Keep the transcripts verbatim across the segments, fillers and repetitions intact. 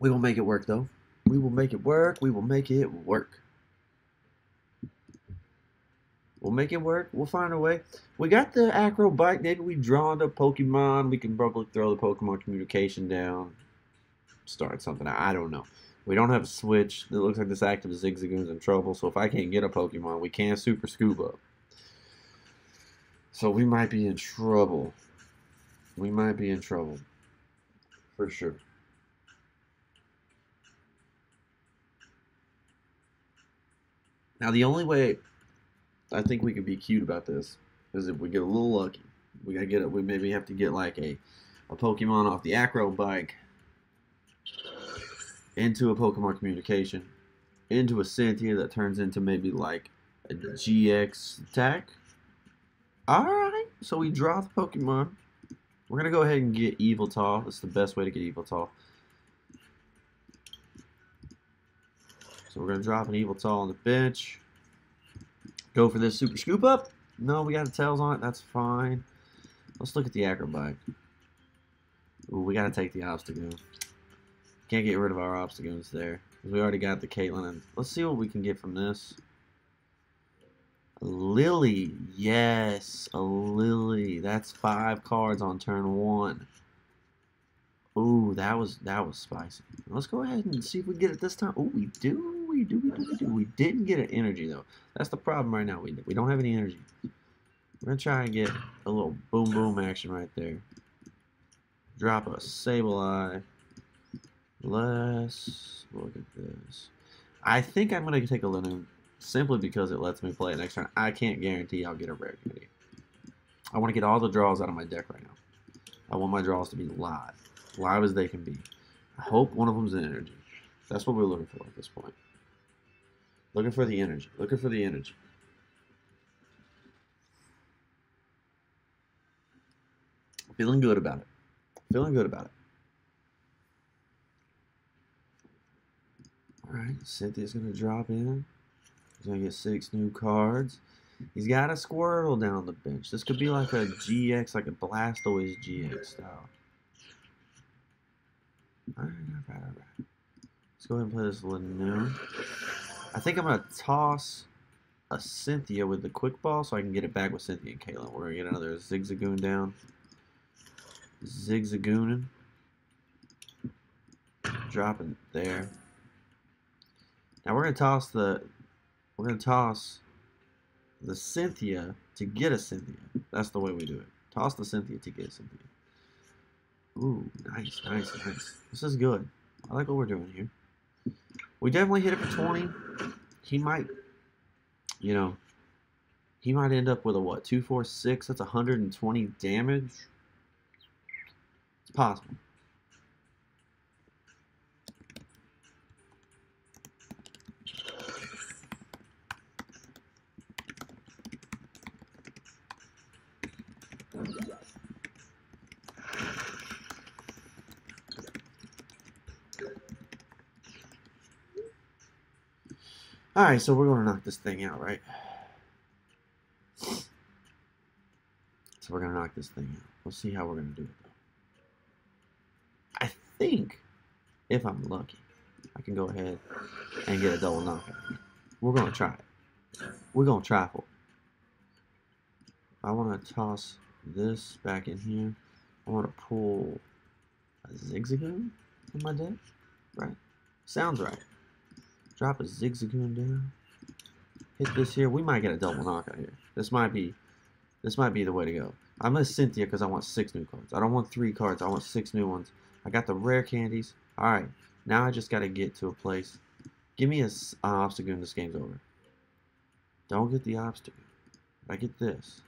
We will make it work, though. We will make it work. We will make it work. We'll make it work. We'll find a way. We got the Acrobike. Maybe we draw the Pokemon. We can probably throw the Pokemon communication down. Start something. I don't know. We don't have a switch. It looks like this active Zigzagoon's in trouble. So if I can't get a Pokemon, we can't Super Scuba. So we might be in trouble. We might be in trouble. For sure. Now the only way I think we could be cute about this is if we get a little lucky. We gotta get it. We maybe have to get like a, a Pokemon off the Acrobike into a Pokemon communication, into a Cynthia that turns into maybe like a G X attack. All right, so we draw the Pokemon. We're gonna go ahead and get Yveltal. That's the best way to get Yveltal. So we're gonna drop an Yveltal on the bench. Go for this Super Scoop Up. No, we got a Tails on it. That's fine. Let's look at the Acrobike. Ooh, we got to take the Obstagoon. Can't get rid of our Obstagoons there. We already got the Caitlyn. Let's see what we can get from this. A Lily. Yes, a Lily. That's five cards on turn one. Ooh, that was, that was spicy. Let's go ahead and see if we get it this time. Ooh, we do. We do, we do, we do. We didn't get an energy, though. That's the problem right now. We, we don't have any energy. We're going to try and get a little boom, boom action right there. Drop a Sableye. Let's look at this. I think I'm going to take a Linoon simply because it lets me play it next turn. I can't guarantee I'll get a rare candy. I want to get all the draws out of my deck right now. I want my draws to be live. Live as they can be. I hope one of them's an energy. That's what we're looking for at this point. Looking for the energy. Looking for the energy. Feeling good about it. Feeling good about it. Alright, Cynthia's going to drop in. He's going to get six new cards. He's got a Squirtle down on the bench. This could be like a G X, like a Blastoise G X style. Alright, alright, alright. Let's go ahead and play this Linoon. I think I'm going to toss a Cynthia with the quick ball so I can get it back with Cynthia and Caitlyn. We're going to get another Zigzagoon down. Zigzagooning. Dropping there. Now we're going to toss the we're going to toss the Cynthia to get a Cynthia. That's the way we do it. Toss the Cynthia to get a Cynthia. Ooh, nice, nice, nice. This is good. I like what we're doing here. We definitely hit it for twenty. He might, you know, he might end up with a, what, two, four, six? That's one hundred twenty damage. It's possible. Alright, so we're going to knock this thing out, right? So we're going to knock this thing out. We'll see how we're going to do it, though. I think, if I'm lucky, I can go ahead and get a double knockout. We're going to try it. We're going to try for it. I want to toss this back in here. I want to pull a Zigzagoon in my deck. Right? Sounds right. Drop a Zigzagoon down. Hit this here. We might get a double knockout here. This might be, this might be the way to go. I'm a Cynthia because I want six new cards. I don't want three cards. I want six new ones. I got the rare candies. All right, now I just got to get to a place. Give me a uh, Obstagoon. This game's over. Don't get the Obstagoon. I get this.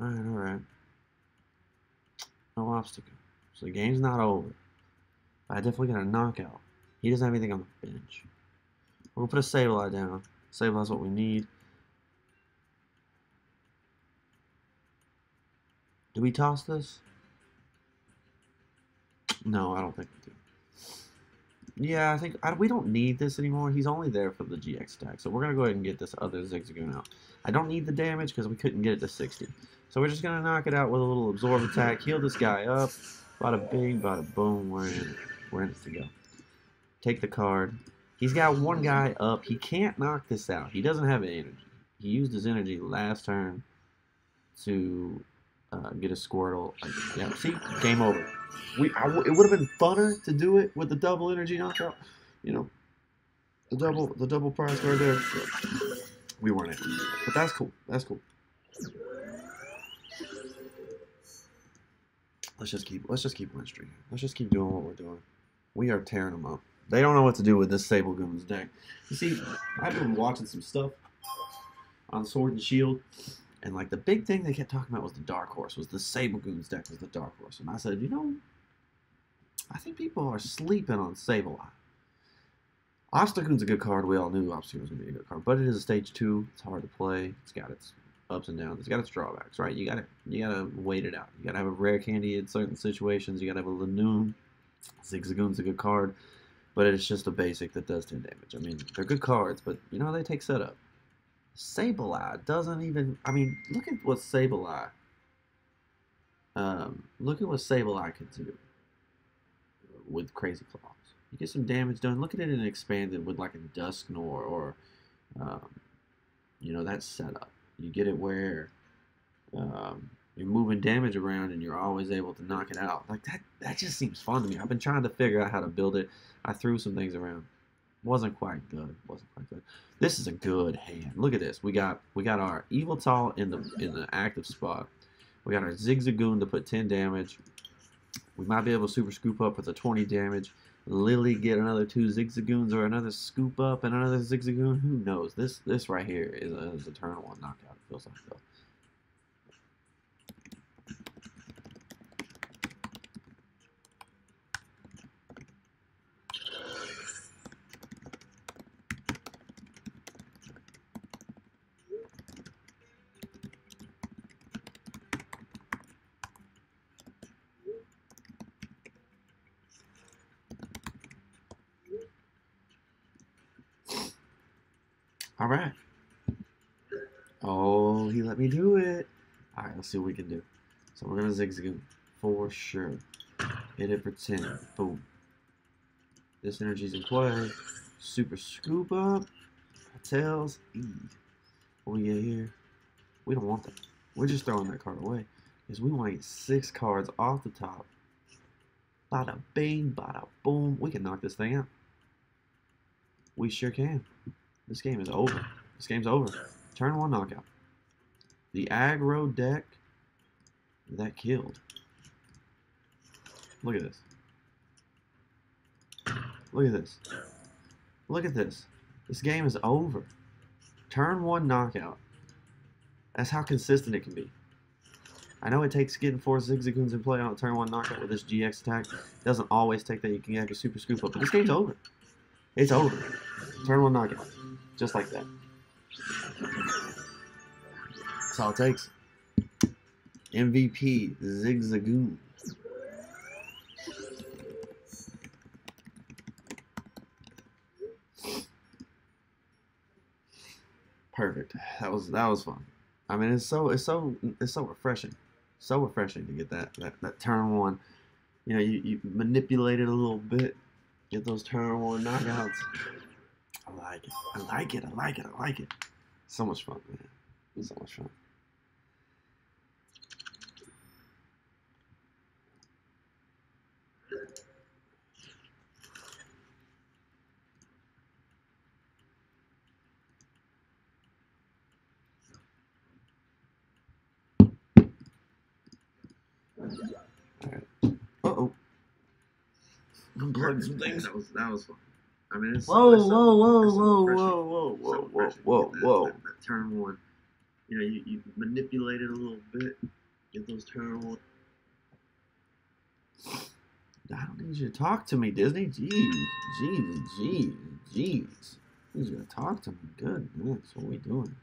All right, all right. No Obstagoon. So the game's not over. I definitely got a knockout. He doesn't have anything on the bench. We're going to put a Sableye down. Sableye's what we need. Do we toss this? No, I don't think we do. Yeah, I think I, we don't need this anymore. He's only there for the G X stack. So we're going to go ahead and get this other Zigzagoon out. I don't need the damage because we couldn't get it to sixty. So we're just going to knock it out with a little absorb attack. Heal this guy up. Bada bing, bada boom. We're in. Where does it go? Take the card. He's got one guy up. He can't knock this out. He doesn't have energy. He used his energy last turn to uh, get a Squirtle. Yeah, see? Game over. We, I w it would have been funner to do it with the double energy knockout. You know, the double, the double prize right there. We weren't it. But that's cool. That's cool. Let's just keep, let's just keep win streak. Let's just keep doing what we're doing. We are tearing them up. They don't know what to do with this Sablegoon's deck. You see, I've been watching some stuff on Sword and Shield, and like the big thing they kept talking about was the Dark Horse, was the Sablegoon's deck was the Dark Horse. And I said, you know, I think people are sleeping on Sableye. Obstagoon's a good card. We all knew Obstagoon's going to be a good card, but it is a stage two. It's hard to play. It's got its ups and downs. It's got its drawbacks, right? You gotta, you gotta wait it out. You gotta have a rare candy in certain situations. You gotta have a Lanoon. Zigzagoon's a good card, but it's just a basic that does ten damage. I mean, they're good cards, but you know how they take setup. Sableye doesn't even. I mean, look at what Sableye. Um, look at what Sableye could do with Crazy Claws. You get some damage done. Look at it in expanded with like a Dusknoir or, um, you know, that setup. You get it where um, you're moving damage around and you're always able to knock it out. Like that, that just seems fun to me. I've been trying to figure out how to build it. I threw some things around. Wasn't quite good. Wasn't quite good. This is a good hand. Look at this. We got we got our Yveltal in the in the active spot. We got our Zigzagoon to put ten damage. We might be able to super scoop up with a twenty damage. Lily get another two Zigzagoons or another scoop up and another Zigzagoon. Who knows? This this right here is a, is a turn one knockout. It feels like though. All right. Oh, he let me do it. All right, let's see what we can do. So we're going to Zigzagoon for sure. Hit it for ten. Boom. This energy's in play. Super scoop up. Tails. E. What we get here? We don't want that. We're just throwing that card away. Because we want to get six cards off the top. Bada bing, bada boom. We can knock this thing out. We sure can. This game is over. This game's over. Turn one knockout. The aggro deck that killed. Look at this. Look at this. Look at this. This game is over. Turn one knockout. That's how consistent it can be. I know it takes getting four Zigzagoons in play on a turn one knockout with this G X attack. It doesn't always take that. You can get a super scoop up, but this game's over. It's over. Turn one knockout. Just like that. That's all it takes. M V P Zigzagoon. Perfect. That was that was fun. I mean, it's so it's so it's so refreshing, so refreshing to get that that, that turn one. You know, you, you manipulate it a little bit, get those turn one knockouts. I like it. I like it. I like it. I like it. So much fun, man. It's so much fun. All right. Uh-oh. I'm plugging some things. That was, that was fun. I mean, it's whoa, it's whoa, whoa, it's whoa, whoa, whoa, whoa, so whoa, whoa, whoa, whoa, whoa. Turn one. You know, you, you manipulate it a little bit. Get those turn one. I don't need you to talk to me, Disney. Jeez, jeez, jeez, jeez. He's gonna talk to me. Good. That's what we doing.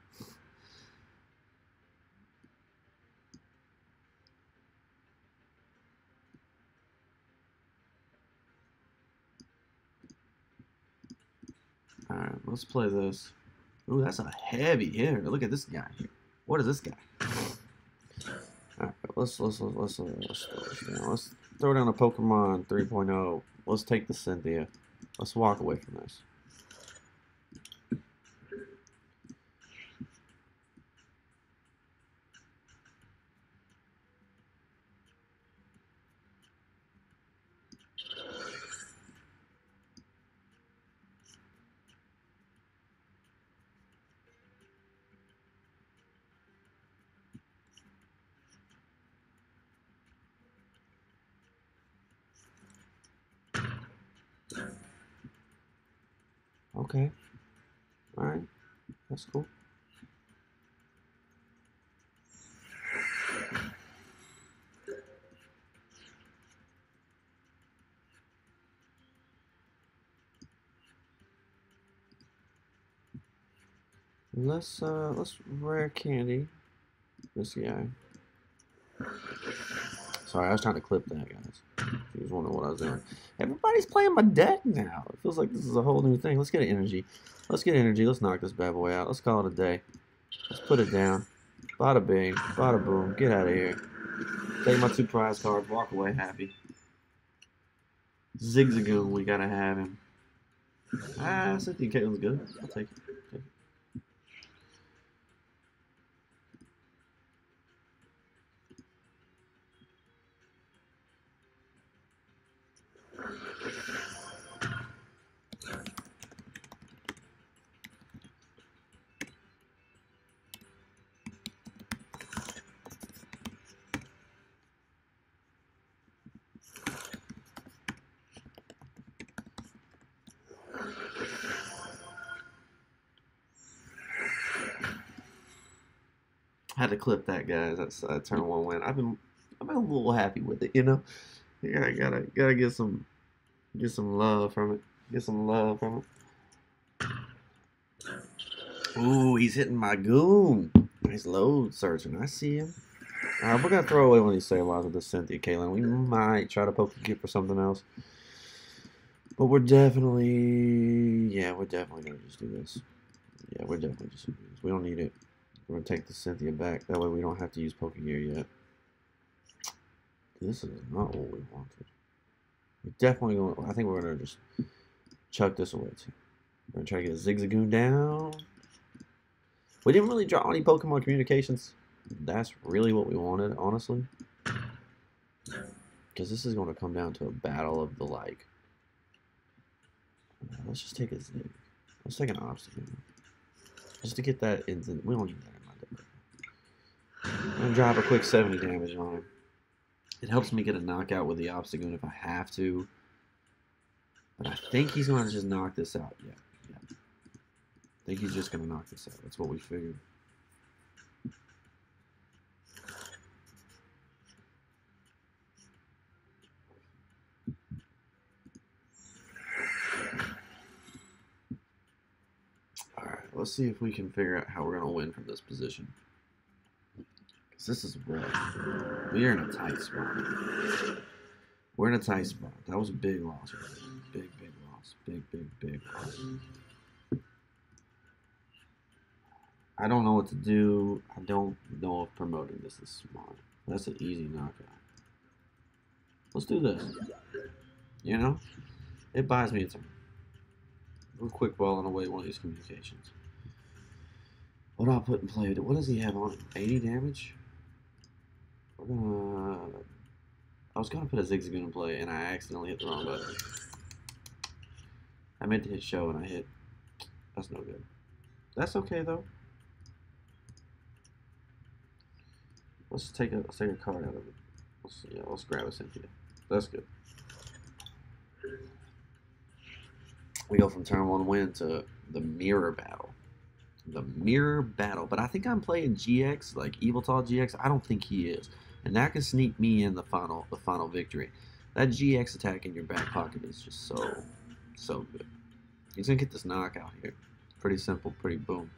Alright, let's play this. Ooh, that's a heavy hitter. Look at this guy. What is this guy? Alright, let's let's let's let's let's, let's, let's, let's throw down a Pokemon three point oh Let's take the Cynthia. Let's walk away from this. Okay. Alright. That's cool. Let's uh let's rare candy this guy. Sorry, I was trying to clip that, guys. If you was wondering what I was doing. Everybody's playing my deck now. It feels like this is a whole new thing. Let's get an energy. Let's get energy. Let's knock this bad boy out. Let's call it a day. Let's put it down. Bada bing. Bada boom. Get out of here. Take my two prize cards. Walk away happy. Zigzagoon, we gotta have him. Ah, Cynthia Caitlin's good. I'll take it. Had to clip that, guys. That's uh, turn one win. I've been, I've been a little happy with it, you know. I gotta, gotta, gotta get some, get some love from it. Get some love from it. Ooh, he's hitting my goon. Nice load searching. I see him. All right, we're gonna throw away one of these Sableye's with the Cynthia Caitlin. We might try to Pokégear for something else, but we're definitely, yeah, we're definitely gonna just do this. Yeah, we're definitely just gonna do this. We don't need it. We're going to take the Cynthia back. That way we don't have to use Pokégear yet. This is not what we wanted. We're definitely going to... I think we're going to just chuck this away, too. We're going to try to get Zigzagoon down. We didn't really draw any Pokemon communications. That's really what we wanted, honestly. Because this is going to come down to a battle of the like. Let's just take a Zig. Let's take an Obstagoon. Just to get that in the... We don't need that. I'm gonna drop a quick seventy damage on him. It helps me get a knockout with the Obstagoon if I have to. But I think he's gonna just knock this out. Yeah, yeah. I think he's just gonna knock this out. That's what we figured. Alright, let's see if we can figure out how we're gonna win from this position. This is rough. We are in a tight spot. We're in a tight spot. That was a big loss. Big, big loss. Big, big, big loss. I don't know what to do. I don't know if promoting this is smart. That's an easy knockout. Let's do this. You know? It buys me a time. We're quick balling away one of these communications. What do I put in play? What does he have on him? eighty damage? We're gonna... I was gonna put a Zigzagoon in play, and I accidentally hit the wrong button. I meant to hit show, and I hit... That's no good. That's okay, though. Let's take a, let's take a card out of it. Let's, yeah, let's grab a Cynthia. That's good. We go from turn one win to the mirror battle. The mirror battle. But I think I'm playing G X, like Yveltal G X. I don't think he is. And that can sneak me in the final the final victory. That G X attack in your back pocket is just so, so good. He's going to get this knockout here. Pretty simple, pretty boom.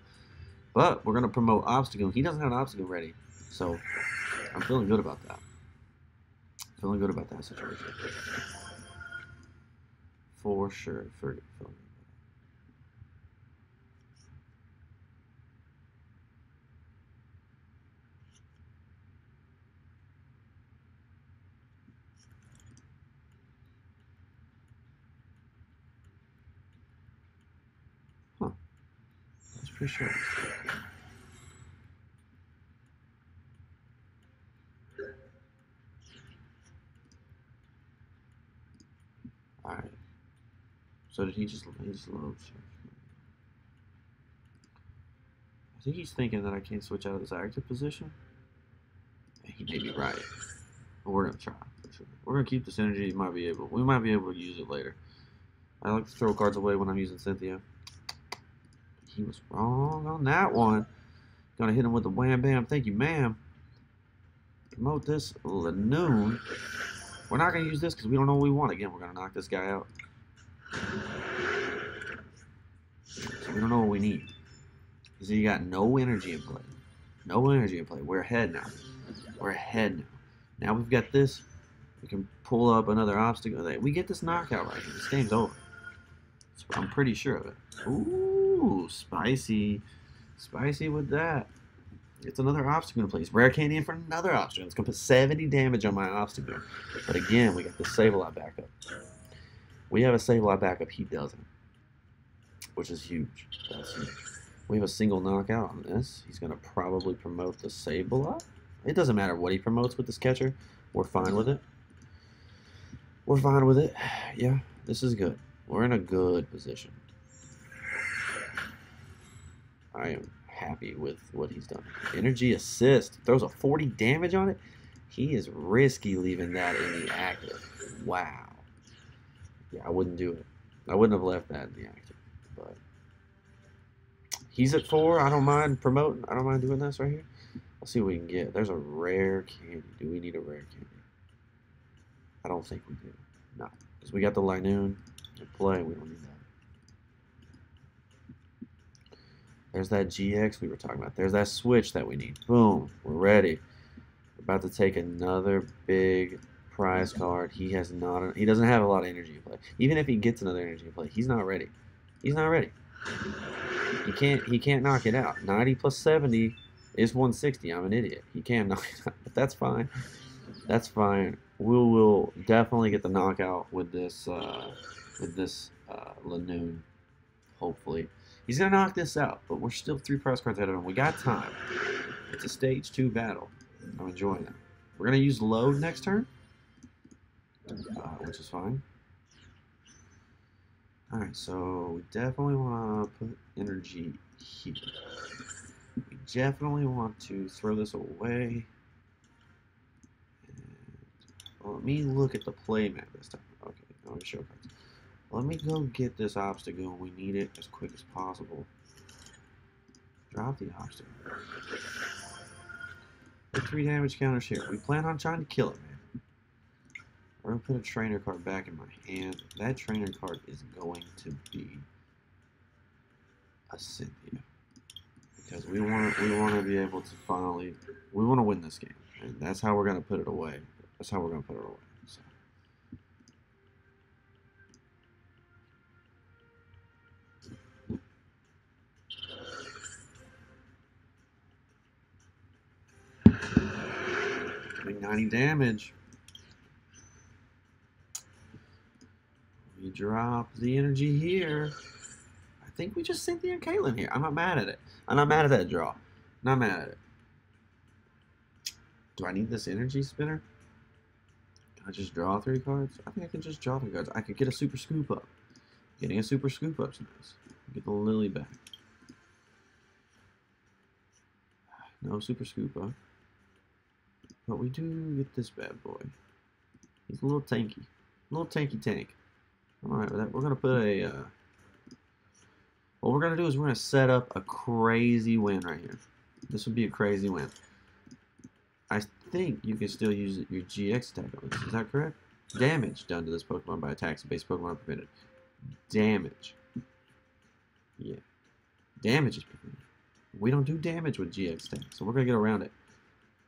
But we're going to promote Obstagoon. He doesn't have an Obstagoon ready. So I'm feeling good about that. Feeling good about that situation. For sure. For sure. for sure. Alright. So did he just he just load check? I think he's thinking that I can't switch out of this active position. And he may be right. But we're gonna try. Sure. We're gonna keep this energy. Might be able. We might be able to use it later. I like to throw cards away when I'm using Cynthia. He was wrong on that one. Gonna hit him with a wham bam. Thank you, ma'am. Promote this Lanoon. We're not gonna use this because we don't know what we want. Again, we're gonna knock this guy out. So we don't know what we need. Because he got no energy in play. No energy in play. We're ahead now. We're ahead now. Now we've got this. We can pull up another obstacle. We get this knockout right here. This game's over. So I'm pretty sure of it. Ooh, spicy. Spicy with that. It's another obstacle, please. Rare candy in for another obstacle. It's going to put seventy damage on my obstacle. But again, we got the Sableye backup. We have a Sableye backup. He doesn't. Which is huge. That's huge. We have a single knockout on this. He's going to probably promote the Sableye. It doesn't matter what he promotes with this catcher. We're fine with it. We're fine with it. Yeah, this is good. We're in a good position. I am happy with what he's done. Energy assist. Throws a forty damage on it. He is risky leaving that in the active. Wow. Yeah, I wouldn't do it. I wouldn't have left that in the active. But he's at four. I don't mind promoting. I don't mind doing this right here. Let's see what we can get. There's a rare candy. Do we need a rare candy? I don't think we do. No. Because we got the Linoon to play. We don't need that. There's that G X we were talking about. There's that switch that we need. Boom. We're ready. We're about to take another big prize card. He has not. He doesn't have a lot of energy to play. Even if he gets another energy to play, he's not ready. He's not ready. He can't, he can't knock it out. ninety plus seventy. It's one sixty. I'm an idiot. He can knock it out, but that's fine. That's fine. We will definitely get the knockout with this uh, with this uh, Lanoon, hopefully. He's going to knock this out, but we're still three prize cards ahead of him. We got time. It's a stage two battle. I'm enjoying it. We're going to use load next turn, uh, which is fine. All right, so we definitely want to put energy here. We definitely want to throw this away. And let me look at the play map this time. Okay, no show cards. Let me go get this obstacle. We need it as quick as possible. Drop the obstacle. Put three damage counters here. We plan on trying to kill it, man. We're going to put a trainer card back in my hand. That trainer card is going to be a Cynthia. Because we want to, we want to be able to finally, we want to win this game, and that's how we're going to put it away. That's how we're going to put it away. So. ninety damage. We drop the energy here. I think we just Cynthia and Caitlyn here. I'm not mad at it. I'm not mad at that draw. Not mad at it. Do I need this energy spinner? Can I just draw three cards? I think I can just draw three cards. I could get a super scoop up. Getting a super scoop up's nice. Get the Lily back. No super scoop up. But we do get this bad boy. He's a little tanky. A little tanky tank. Alright, with that, we're going to put a... Uh, what we're going to do is we're going to set up a crazy win right here. This would be a crazy win. I think you can still use your G X attack on this. Is that correct? Damage done to this Pokemon by attacks and base Pokemon are prevented. Damage. Yeah. Damage is prevented. We don't do damage with G X attack, so we're going to get around it.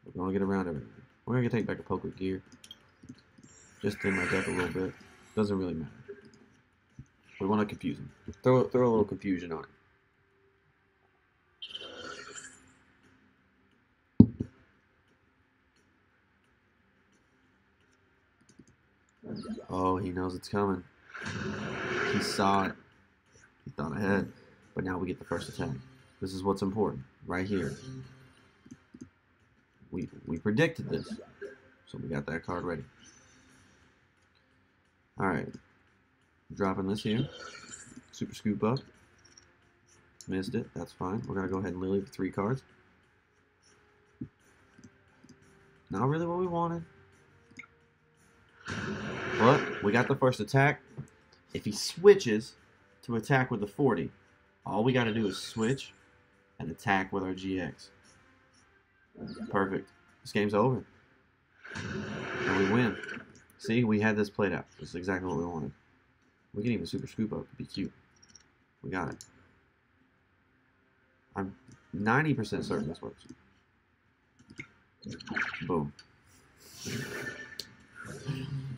We're going to get around everything. We're going to take back a Pokégear. Just in my deck a little bit. Doesn't really matter. We want to confuse him. Throw, throw a little confusion on him. Oh, he knows it's coming. He saw it. He thought ahead. But now we get the first attack. This is what's important, right here. We, we predicted this, so we got that card ready. Alright, dropping this here. Super Scoop Up. Missed it, that's fine. We're going to go ahead and Lily for three cards. Not really what we wanted. But we got the first attack. If he switches to attack with the forty, all we got to do is switch and attack with our G X. Perfect. This game's over. And we win. See, we had this played out. This is exactly what we wanted. We can even Super Scoop Up. It'd be cute. We got it. I'm ninety percent certain this works. Boom.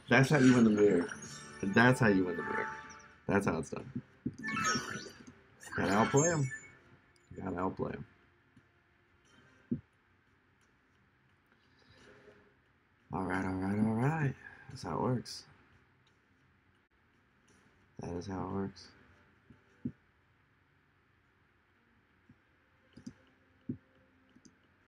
That's how you win the mirror. That's how you win the mirror. That's how it's done. Gotta outplay him. Gotta outplay him. Alright, alright, alright. That's how it works. That is how it works.